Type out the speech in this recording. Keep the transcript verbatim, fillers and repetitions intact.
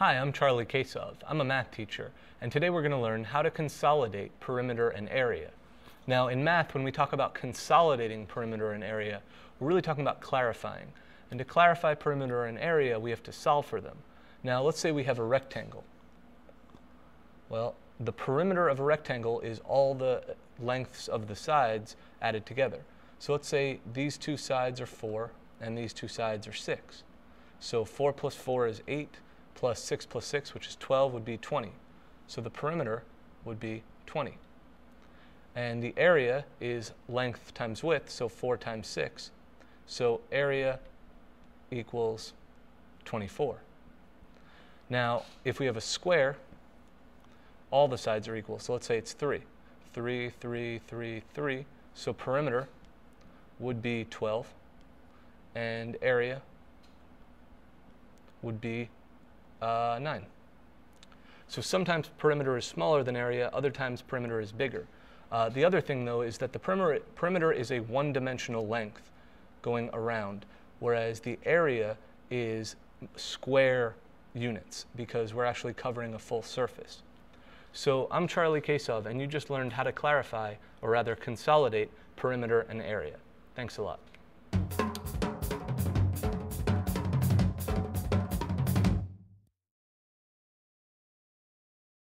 Hi, I'm Charlie Kasov. I'm a math teacher, and today we're going to learn how to consolidate perimeter and area. Now, in math, when we talk about consolidating perimeter and area, we're really talking about clarifying. And to clarify perimeter and area, we have to solve for them. Now, let's say we have a rectangle. Well, the perimeter of a rectangle is all the lengths of the sides added together. So let's say these two sides are four, and these two sides are six. So four plus four is eight. Plus six plus six, which is twelve, would be twenty. So the perimeter would be twenty. And the area is length times width, so four times six. So area equals twenty-four. Now, if we have a square, all the sides are equal. So let's say it's three. three, three, three, three. So perimeter would be twelve. And area would be Uh, nine. So sometimes perimeter is smaller than area, other times perimeter is bigger. Uh, the other thing, though, is that the perimeter, perimeter is a one-dimensional length going around, whereas the area is square units because we're actually covering a full surface. So I'm Charlie Kasov, and you just learned how to clarify, or rather consolidate, perimeter and area. Thanks a lot.